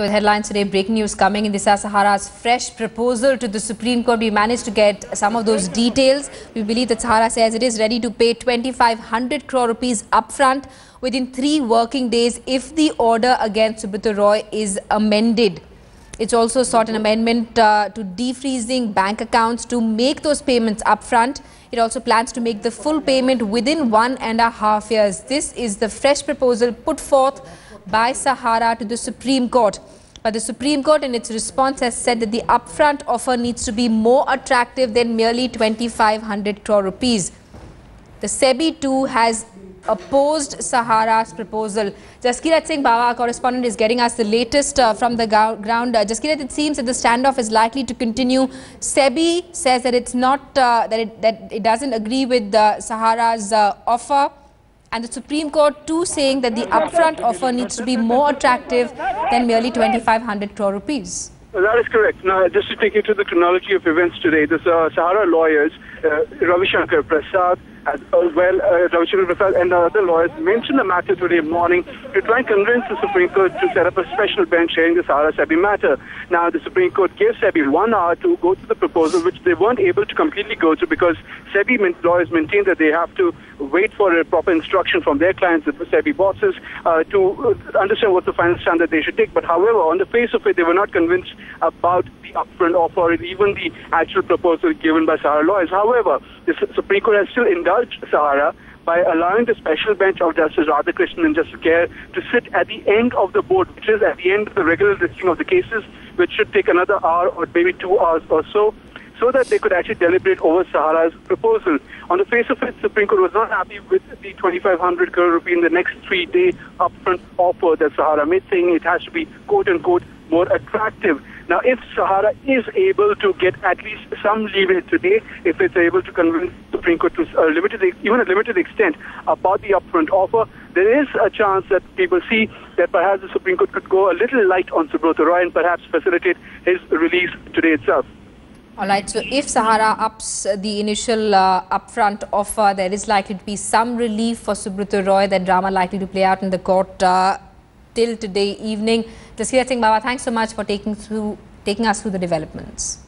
So with Headlines Today, breaking news coming in, this is Sahara's fresh proposal to the Supreme Court. We managed to get some of those details. We believe that Sahara says it is ready to pay 2,500 crore rupees upfront within 3 working days if the order against Subrata Roy is amended. It's also sought an amendment to defreezing bank accounts to make those payments upfront. It also plans to make the full payment within 1.5 years. This is the fresh proposal put forth by Sahara to the Supreme Court. But the Supreme Court in its response has said that the upfront offer needs to be more attractive than merely 2,500 crore rupees. The SEBI too has opposed Sahara's proposal. Jaskirat Singh Bhava, our correspondent, is getting us the latest from the ground. Jaskirat, it seems that the standoff is likely to continue. SEBI says that it's not that it doesn't agree with Sahara's offer. And the Supreme Court too saying that the upfront offer needs to be more attractive than merely 2,500 crore rupees. That is correct. Now, just to take you to the chronology of events today, the Sahara lawyers, Ravishankar Prasad, as well, Rajiv Cyril Prasad and other lawyers mentioned the matter today morning to try and convince the Supreme Court to set up a special bench hearing the Sahara SEBI matter. Now, the Supreme Court gave SEBI 1 hour to go through the proposal, which they weren't able to completely go through because SEBI lawyers maintained that they have to wait for a proper instruction from their clients, the SEBI bosses, to understand what the final stand that they should take. But however, on the face of it, they were not convinced about the upfront offer and even the actual proposal given by Sahara lawyers. However, the Supreme Court has still indulged Sahara by allowing the special bench of Justice Radha Krishna and Justice Kair to sit at the end of the board, which is at the end of the regular listing of the cases, which should take another hour or maybe 2 hours or so, so that they could actually deliberate over Sahara's proposal. On the face of it, the Supreme Court was not happy with the 2,500 crore rupee in the next 3-day upfront offer that Sahara made, saying it has to be, quote-unquote, more attractive. Now, if Sahara is able to get at least some leeway today, if it's able to convince the Supreme Court to a limited extent about the upfront offer, there is a chance that people see that perhaps the Supreme Court could go a little light on Subrata Roy and perhaps facilitate his release today itself. All right, so if Sahara ups the initial upfront offer, there is likely to be some relief for Subrata Roy, that drama likely to play out in the court till today evening. Jaskirat Singh Bhava, thanks so much for taking us through the developments.